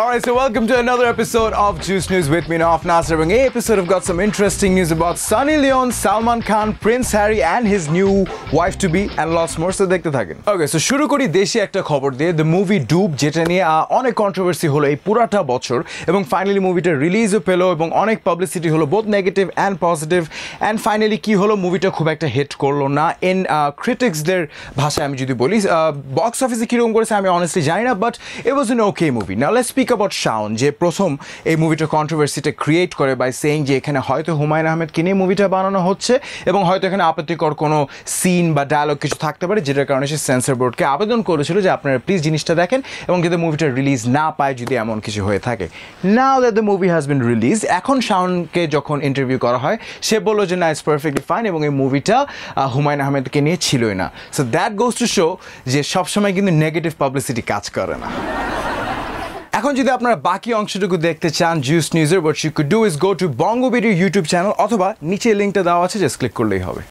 Alright, so welcome to another episode of Juice News with me, Nawaf Nasir. In this episode, I've got some interesting news about Sunny Leone, Salman Khan, Prince Harry and his new wife-to-be and lots more. So, dekhte thaken. Okay, so shuru kori deshi ekta khobor diye. The movie Doob jeta niye onek controversy holo ei purata bochor ebong finally movie ta release o pelo ebong onek publicity holo, both negative and positive, and finally ki holo movie ta khub ekta hit korlo na in critics der bhashay ami jodi boli box office e ki rokom koreche ami honestly jani na, but it was an okay movie. Now let's speak about Shawon, je prothom ei movie ta controversy ta create kore by saying je ekhane hoyto Humayna Ahmed ke niye movie ta banano hocche ebong hoyto ekhane apatikor kono scene ba dialogue kichu thakte pare jetar karone she censor board ke abedon korechilo je apnara please jinish ta dekhen ebong jodi movie ta release na pay jodi emon kichu hoye thake. Now that the movie has been released, ekhon Shawon ke jokhon interview kora hoy she bollo je na it's perfectly fine ebong ei movie ta Humayna Ahmed ke niye chiloi na. So that goes to show je sob shomoy kintu negative publicity kaj kore na. এখন যদি আপনারা বাকি অংশটুকু দেখতে চান juice নিউজের, what you could do is go to Bongo Video YouTube channel অথবা নিচে লিংকটা দেওয়া আছে, just click করলেই হবে।